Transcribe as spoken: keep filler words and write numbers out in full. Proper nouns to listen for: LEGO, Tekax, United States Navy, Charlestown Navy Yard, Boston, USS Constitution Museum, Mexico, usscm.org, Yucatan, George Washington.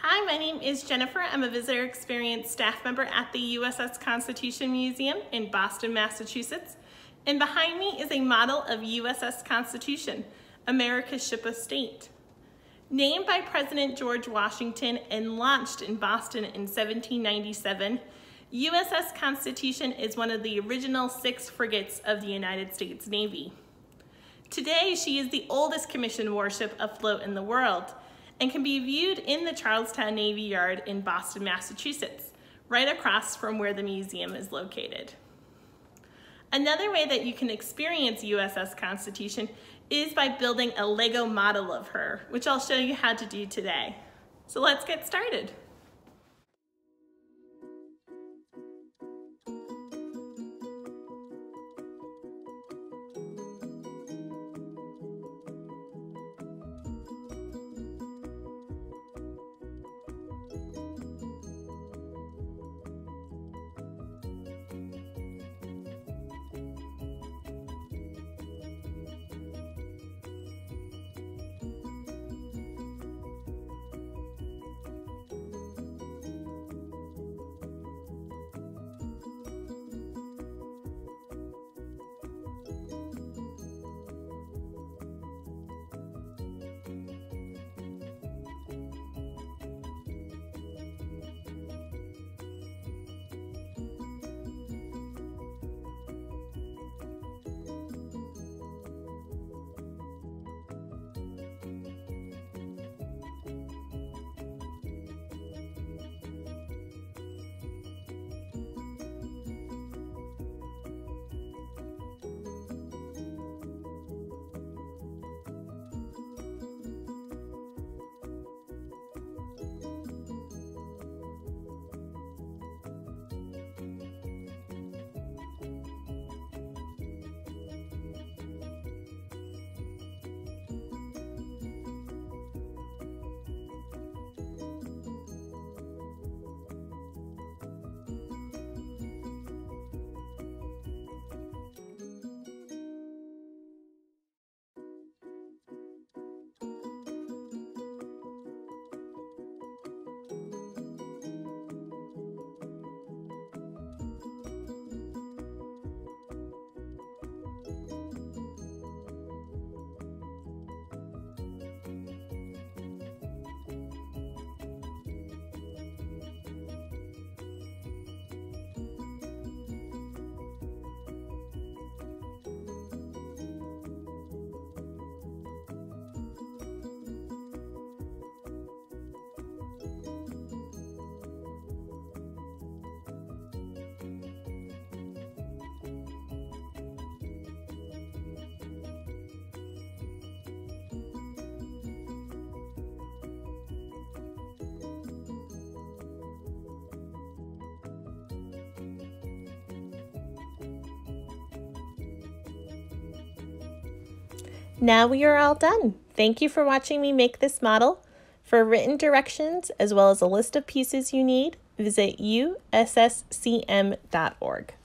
Hi, my name is Jennifer. I'm a visitor experience staff member at the U S S Constitution Museum in Boston, Massachusetts. And behind me is a model of U S S Constitution, America's ship of state. Named by President George Washington and launched in Boston in seventeen ninety-seven, U S S Constitution is one of the original six frigates of the United States Navy. Today, she is the oldest commissioned warship afloat in the world, and can be viewed in the Charlestown Navy Yard in Boston, Massachusetts, right across from where the museum is located. Another way that you can experience U S S Constitution is by building a LEGO model of her, which I'll show you how to do today. So let's get started. Now we are all done. Thank you for watching me make this model. For written directions, as well as a list of pieces you need, visit U S S C M dot org.